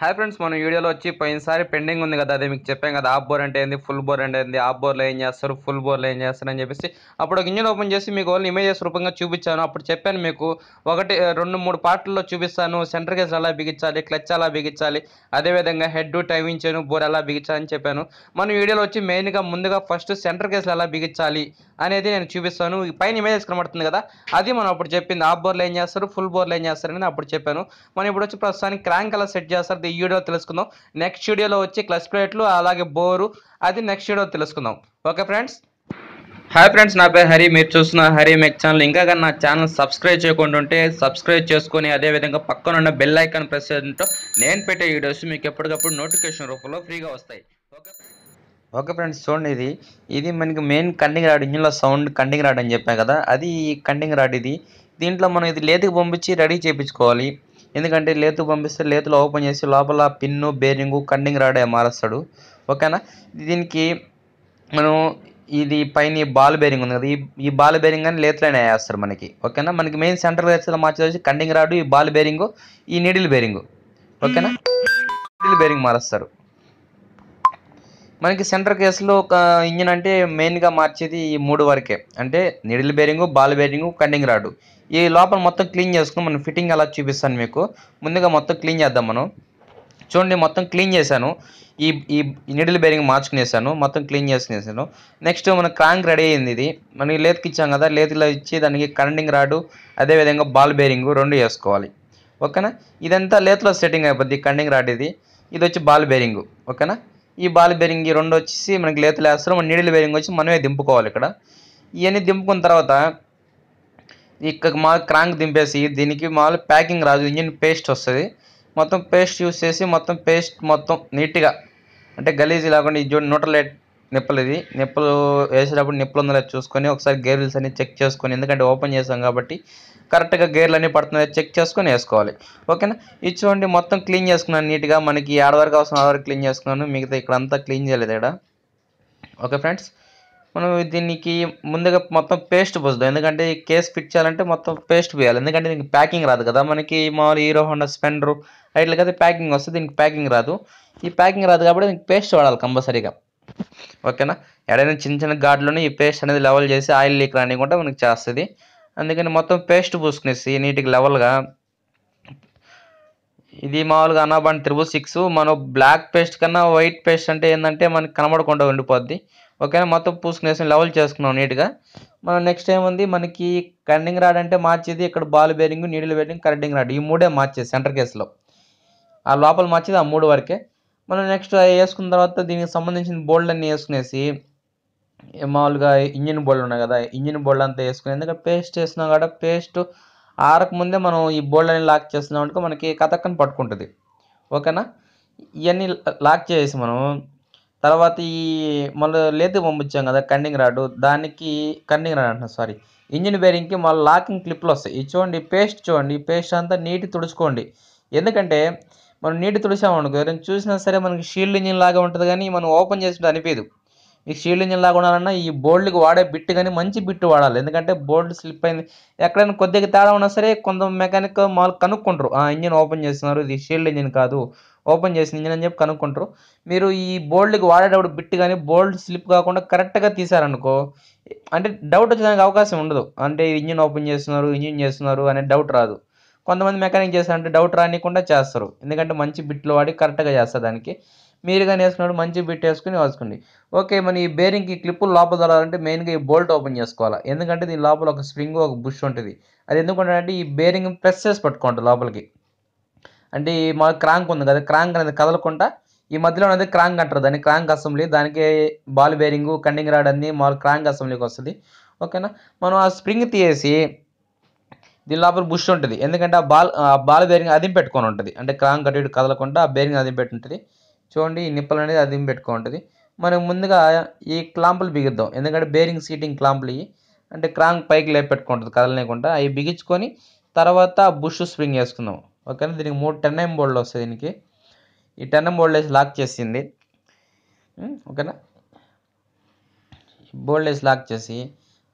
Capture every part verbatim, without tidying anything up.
Hi friends, మన వీడియోలో వచ్చి పోయినసారి పెండింగ్ ఉంది కదా, అదే మీకు చెప్పాం కదా ఆఫ్ బోర్ అంటే ఏంది, ఫుల్ బోర్ అంటే ఏంది, ఆఫ్ బోర్లో ఏం చేస్తారు, ఫుల్ బోర్లో ఏం చేస్తారు అని చెప్పేసి అప్పుడు ఒక ఇంజిన్ ఓపెన్ చేసి మీకు ఓన్లీ ఇమేజెస్ రూపంగా చూపించాను. అప్పుడు చెప్పాను మీకు ఒకటి రెండు మూడు పార్ట్లలో చూపిస్తాను, సెంటర్ గేజ్ ఎలా బిగించాలి, క్లచ్ ఎలా బిగించాలి, అదేవిధంగా హెడ్ టైమింగ్ చేయను, బోర్ ఎలా బిగించాలని చెప్పాను. మన వీడియోలో వచ్చి మెయిన్గా ముందుగా ఫస్ట్ సెంటర్ గేజ్లో ఎలా బిగించాలి అనేది నేను చూపిస్తాను. పైన ఇమేజెస్ కనబడుతుంది కదా, అది మనం అప్పుడు చెప్పింది ఆఫ్ బోర్లో ఏం చేస్తారు, ఫుల్ బోర్లో ఏం చేస్తారు అని అప్పుడు చెప్పాను. మనం ఇప్పుడు వచ్చి ప్రస్తుతానికి క్రాంక్ ఎలా సెట్ చేస్తారు ఈ వీడియో తెలుసుకుందాం. నెక్స్ట్ వీడియోలో వచ్చి క్లచ్ ప్లేట్లు అలాగే బోరు అది నెక్స్ట్ వీడియో తెలుసుకుందాం. ఓకే ఫ్రెండ్స్, హాయ్ ఫ్రెండ్స్, నా పేరు హరి, మీరు చూస్తున్న హరి మేక్ ఛానల్. ఇంకా కానీ నా ఛానల్ సబ్స్క్రైబ్ చేయకుండా ఉంటే సబ్స్క్రైబ్ చేసుకొని అదేవిధంగా పక్కన ఉన్న బెల్ ఐకాన్ ప్రెస్ చేయడంతో నేను పెట్టే వీడియోస్ మీకు ఎప్పటికప్పుడు నోటిఫికేషన్ రూపంలో ఫ్రీగా వస్తాయి. ఓకే ఓకే ఫ్రెండ్స్, చూడండి ఇది ఇది మనకి మెయిన్ కండింగ్ రాడ్, ఇంజిన్లో సౌండ్ కండింగ్ రాడ్ అని చెప్పాను కదా, అది కండింగ్ రాడ్. ఇది దీంట్లో మనం ఇది లేతుకు పంపించి రెడీ చేయించుకోవాలి, ఎందుకంటే లేతు పంపిస్తే లేతులో ఓపెన్ చేసి లోపల పిన్ను బేరింగు కండింగ్ రాడే మారుస్తాడు. ఓకేనా, దీనికి మనం ఇది పైన బాల్ బేరింగ్ ఉంది కదా, ఈ ఈ బాల్ బేరింగ్ అని లేతులైనా వేస్తారు మనకి. ఓకేనా, మనకి మెయిన్ సెంటర్ వేర్స్లో మార్చేసి కండింగ్ రాడు, ఈ బాల్ బేరింగు, ఈ నీడిల్ బేరింగు. ఓకేనా, నీడిల్ బేరింగ్ మారుస్తారు. మనకి సెంటర్ కేసులో ఒక ఇంజిన్ అంటే మెయిన్గా మార్చేది ఈ మూడు వరకే, అంటే నిడిల్ బేరింగు, బాల్ బేరింగు, కండింగ్ రాడు. ఈ లోపల మొత్తం క్లీన్ చేసుకుని మనం ఫిట్టింగ్ అలా చూపిస్తాను మీకు. ముందుగా మొత్తం క్లీన్ చేద్దాం మనం. చూడండి, మొత్తం క్లీన్ చేశాను, ఈ ఈ నిడిల్ బేరింగ్ మార్చుకునేసాను, మొత్తం క్లీన్ చేసుకునేసాను. నెక్స్ట్ మన క్రాంక్ రెడీ అయింది. ఇది మనకి లేతుకి ఇచ్చాం కదా, లేతులో ఇచ్చి దానికి కండింగ్ రాడు అదేవిధంగా బాల్ బేరింగు రెండు వేసుకోవాలి. ఓకేనా, ఇదంతా లేతులో సెట్టింగ్ అయిపోద్ది. కండింగ్ రాడ్ ఇది, ఇది వచ్చి బాల్ బేరింగు. ఓకేనా, ఈ బాల్ బేరింగ్ ఈ రెండు వచ్చేసి మనకి లేతులు వేస్తారు, మన నీడిల్ బేరింగ్ వచ్చి మనమే దింపుకోవాలి. ఇక్కడ ఇవన్నీ దింపుకున్న తర్వాత ఇక్కడ మామూలు క్రాంక్ దింపేసి దీనికి మామూలు ప్యాకింగ్ రాదు, ఇంజిన్ పేస్ట్ వస్తుంది. మొత్తం పేస్ట్ యూజ్ చేసి మొత్తం పేస్ట్ మొత్తం నీట్గా, అంటే గలీజీ లేకుండా. ఇది చూడండి, నూట లైట్ నిప్పులు, ఇది నిప్పులు వేసేటప్పుడు నిప్పులు ఉందో చూసుకొని ఒకసారి గేర్స్ అన్ని చెక్ చేసుకొని, ఎందుకంటే ఓపెన్ చేసాం కాబట్టి కరెక్ట్గా గేర్లు అన్నీ పడుతున్నాయి చెక్ చేసుకొని వేసుకోవాలి. ఓకేనా, ఇది చూడండి మొత్తం క్లీన్ చేసుకున్నాను నీట్గా. మనకి ఆడ వరకు అవసరం ఆడ వరకు క్లీన్ చేసుకున్నాను, మిగతా ఇక్కడ అంతా క్లీన్ చేయలేదు ఇక్కడ. ఓకే ఫ్రెండ్స్, మనం దీనికి ముందుగా మొత్తం పేస్ట్ పోద్దాం, ఎందుకంటే కేస్ ఫిట్ చేయాలంటే మొత్తం పేస్ట్ పోయాలి, ఎందుకంటే దీనికి ప్యాకింగ్ రాదు కదా. మనకి మామూలు హీరో హోండా స్పెండరు రైట్లకి అయితే ప్యాకింగ్ వస్తుంది, దీనికి ప్యాకింగ్ రాదు. ఈ ప్యాకింగ్ రాదు కాబట్టి దీనికి పేస్ట్ వాడాలి కంపల్సరీగా. ఓకేనా, ఎడైనా చిన్న చిన్న ఘాట్లోనే ఈ పేస్ట్ అనేది లెవెల్ చేసి ఆయిల్ లీక్ రానివ్వకుండా మనకి చేస్తుంది. అందుకని మొత్తం పేస్ట్ పూసుకునేసి నీటికి లెవెల్గా. ఇది మామూలుగా అనాబాండ్ త్రిబుల్ సిక్స్ మనం బ్లాక్ పేస్ట్ కన్నా వైట్ పేస్ట్ అంటే ఏంటంటే మనకి కనబడకుండా ఉండిపోద్ది. ఓకేనా, మొత్తం పూసుకునేసి లెవెల్ చేసుకున్నాం నీట్గా. మనం నెక్స్ట్ ఏముంది, మనకి కండింగ్ రాడ్ అంటే మార్చేది ఇక్కడ ball bearing, needle bearing, connecting rod, ఈ మూడే మార్చేది సెంటర్ కేసులో. ఆ లోపల మార్చేది ఆ మూడు వరకే. మనం నెక్స్ట్ వేసుకున్న తర్వాత దీనికి సంబంధించిన బోల్డ్ అన్నీ వేసుకునేసి, మామూలుగా ఇంజిన్ బోల్డ్ ఉన్నాయి కదా, ఇంజిన్ బోల్డ్ అంతా వేసుకుని, ఎందుకంటే పేస్ట్ వేస్తున్నాం కాబట్టి పేస్ట్ ఆరకముందే మనం ఈ బోల్డ్ అన్ని లాక్ చేస్తున్నాం అంటే మనకి కథక్కని పట్టుకుంటుంది. ఓకేనా, ఇవన్నీ లాక్ చేసి మనం తర్వాత ఈ మళ్ళీ లేతు పంపించాం కదా కండింగ్ రాడ్, దానికి కండింగ్ రాడ్ అంటున్నాను సారీ, ఇంజిన్ బేరింగ్కి మళ్ళీ లాకింగ్ క్లిప్లు వస్తాయి. ఇది చూడండి పేస్ట్, చూడండి పేస్ట్ అంతా నీటి తుడుచుకోండి, ఎందుకంటే మనం నీటి తుడిచామనుకో ఎవరైనా చూసినా సరే మనకి షీల్డ్ ఇంజిన్ లాగా ఉంటుంది, కానీ మనం ఓపెన్ చేసినట్టు అనిపించదు. మీకు షీల్డ్ ఇంజిన్ లాగా ఉండాలన్నా ఈ బోల్డ్కి వాడే బిట్టు కానీ మంచి బిట్టు వాడాలి, ఎందుకంటే బోల్డ్ స్లిప్ అయింది ఎక్కడైనా కొద్దిగా తేడా ఉన్నా సరే కొంత మెకానిక్ వాళ్ళు కనుక్కుంటారు, ఆ ఇంజిన్ ఓపెన్ చేస్తున్నారు ఇది షీల్డ్ ఇంజిన్ కాదు ఓపెన్ చేసిన ఇంజిన్ అని చెప్పి కనుక్కుంటారు. మీరు ఈ బోల్డ్కి వాడేటప్పుడు బిట్టు కానీ బోల్డ్ స్లిప్ కాకుండా కరెక్ట్గా తీసారనుకో, అంటే డౌట్ వచ్చేదానికి అవకాశం ఉండదు, అంటే ఇంజిన్ ఓపెన్ చేస్తున్నారు ఇంజిన్ చేస్తున్నారు అనే డౌట్ రాదు. కొంతమంది మెకానిక్ చేస్తారంటే డౌట్ రానికుండా చేస్తారు, ఎందుకంటే మంచి బిట్లు వాడి కరెక్ట్గా చేస్తారు. దానికి మీరు కానీ వేసుకున్నాడు మంచి బిట్ వేసుకుని వేసుకోండి. ఓకే, మన ఈ బేరింగ్కి క్లిప్పులు లోపల తొలాలంటే మెయిన్గా ఈ బోల్ట్ ఓపెన్ చేసుకోవాలి, ఎందుకంటే దీని లోపల ఒక స్ప్రింగ్ ఒక బుష్ ఉంటుంది, అది ఎందుకంటే ఈ బేరింగ్ ప్రెస్ చేసి పట్టుకుంటుంది లోపలికి. అంటే మా క్రాంక్ ఉంది కదా, క్రాంక్ అనేది కదలకుండా ఈ మధ్యలో అనేది క్రాంక్ అంటారు దాన్ని, క్రాంక్ అసెంబ్లీ. దానికి బాల్ బేరింగు కండింగ్ రాడ్ అన్ని మా క్రాంక్ అసెంబ్లీకి వస్తుంది. ఓకేనా, మనం ఆ స్ప్రింగ్ తీసేసి దీని లోపల బుష్ ఉంటుంది, ఎందుకంటే ఆ బాల్ ఆ బాల్ బేరింగ్ అదిం పెట్టుకొని ఉంటుంది, అంటే క్రాంక్ అటు ఇటు కదలకుండా ఆ బేరింగ్ అదిం పెట్టి ఉంటుంది. చూడండి ఈ నిప్పులు అనేది అదిం పెట్టుకొని ఉంటుంది. మనం ముందుగా ఈ క్లాంపులు బిగిద్దాం, ఎందుకంటే బేరింగ్ సీటింగ్ క్లాంపులు ఇవి, అంటే క్రాంక్ పైకి లేపి పెట్టుకుంటుంది కదలనేకుండా, అవి బిగించుకొని తర్వాత బుష్ స్ప్రింగ్ వేసుకుందాం. ఓకేనా, దీనికి మూడు టెన్ ఎం బోల్డ్లు వస్తాయి, దీనికి ఈ టెన్ ఎం బోల్డ్ వేసి లాక్ చేసింది. ఓకేనా, బోల్డ్ వేసి లాక్ చేసి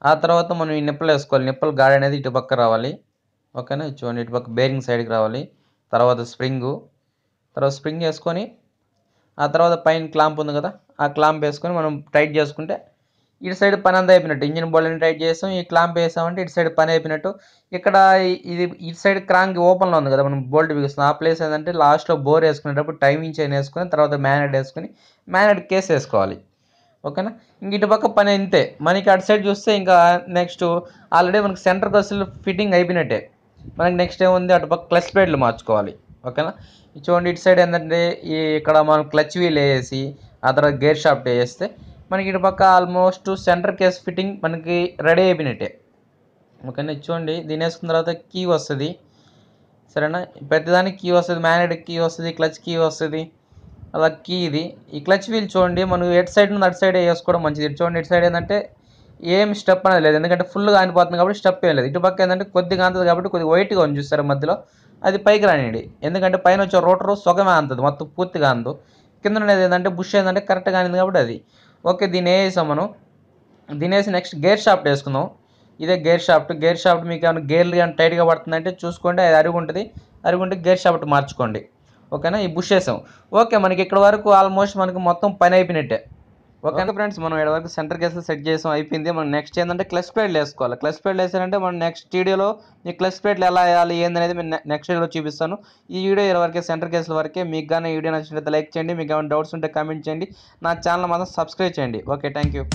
ఆ తర్వాత మనం ఈ నిప్పులు వేసుకోవాలి, నిప్పులు గాడి అనేది ఇటు పక్క రావాలి. ఓకేనా, చూడండి ఇటు పక్క బేరింగ్ సైడ్కి రావాలి, తర్వాత స్ప్రింగు, తర్వాత స్ప్రింగ్ వేసుకొని ఆ తర్వాత పైన క్లాంప్ ఉంది కదా ఆ క్లాంప్ వేసుకొని మనం టైట్ చేసుకుంటే ఇటు సైడ్ పని అంతా అయిపోయినట్టు. ఇంజిన్ బోల్ట్ని టైట్ చేస్తాం, ఈ క్లాంప్ వేసామంటే ఇటు సైడ్ పని అయిపోయినట్టు. ఇక్కడ ఇది ఇటు సైడ్ క్రాంక్ ఓపెన్లో ఉంది కదా మనం బోల్ట్ బిగిస్తాం, ఆ ప్లేస్ ఏంటంటే లాస్ట్లో బోర్ వేసుకునేటప్పుడు టైమింగ్ చైన్ వేసుకొని తర్వాత మ్యానెట్ వేసుకొని మ్యానెట్ కేస్ వేసుకోవాలి. ఓకేనా, ఇంక ఇటు పక్క పని అంతే. మనకి అటు సైడ్ చూస్తే ఇంకా నెక్స్ట్ ఆల్రెడీ మనకి సెంటర్ కస్సులు ఫిట్టింగ్ అయిపోయినట్టే. మనకి నెక్స్ట్ ఏముంది, అటు పక్క క్లచ్ ప్లేట్లు మార్చుకోవాలి. ఓకేనా, చూడండి ఇటు సైడ్ ఏంటంటే ఈ ఇక్కడ మనం క్లచ్ వీల్ వేసి ఆ తర్వాత గేర్ షాఫ్ట్ వేస్తే మనకి ఇటు పక్క ఆల్మోస్ట్ సెంటర్ కేస్ ఫిట్టింగ్ మనకి రెడీ అయిపోయినట్టే. ఓకేనా, చూడండి దీని వేసుకున్న తర్వాత కీ వస్తుంది. సరేనా, ప్రతిదానికి కీ వస్తుంది, మ్యాగ్నెటిక్ కీ వస్తుంది, క్లచ్ కీ వస్తుంది, అలా కీ ఇది. ఈ క్లచ్ వీల్ చూడండి మనం ఎటు సైడ్ నుండి అటు సైడ్ వేసుకోవడం మంచిది. చూడండి ఇటు సైడ్ ఏంటంటే ఏం స్టెప్ అనేది లేదు, ఎందుకంటే ఫుల్గా ఆనిపోతుంది కాబట్టి స్టెప్ ఏం లేదు. ఇటు పక్క ఏంటంటే కొద్దిగా అంతది కాబట్టి కొద్దిగా వైట్గా ఉంది చూస్తారు మధ్యలో, అది పైకి రానివ్వండి. ఎందుకంటే పైన వచ్చే రోటరు సొగమే అంతది, మొత్తం పూర్తిగా అందు. కింద ఉండేది ఏంటంటే బుష్ ఏంటంటే కరెక్ట్గా అనేది కాబట్టి అది ఓకే. దీని వేసాం మనం, దీని వేసి నెక్స్ట్ గేర్ షాఫ్ట్ వేసుకుందాం. ఇదే గేర్ షాఫ్ట్. గేర్ షాఫ్ట్ మీకు ఏమైనా గేర్లు కానీ టైట్గా పడుతుందంటే చూసుకోండి, అది అరుగు ఉంటుంది, అరుగుంటే గేర్ షాఫ్ట్ మార్చుకోండి. ఓకేనా, ఈ బుష్ వేసాం. ఓకే, మనకి ఇక్కడ వరకు ఆల్మోస్ట్ మనకి మొత్తం పని అయిపోయినట్టే. ఓకే ఫ్రెండ్స్, మనం ఇక్కడ వరకు సెంటర్ కేసులు సెట్ చేసాం, అయిపోయింది. మనం నెక్స్ట్ ఏంటంటే క్లచ్ ప్లేట్లు వేసుకోవాలి. క్లచ్ ప్లేట్లు వేసారంటే మనం నెక్స్ట్ వీడియోలో ఈ క్లచ్ ప్లేట్లు ఎలా వేయాలి ఏందనేది నేను నెక్స్ట్ వీడియోలో చూపిస్తాను. ఈ వీడియో ఇరవై వరకే, సెంటర్ కేసుల వరకే. మీకు కానీ ఈ వీడియో నచ్చినట్లయితే లైక్ చేయండి, మీకు ఏమైనా డౌట్స్ ఉంటే కామెంట్ చేయండి, నా ఛానల్ మాత్రం సబ్స్క్రైబ్ చేయండి. Okay, thank you.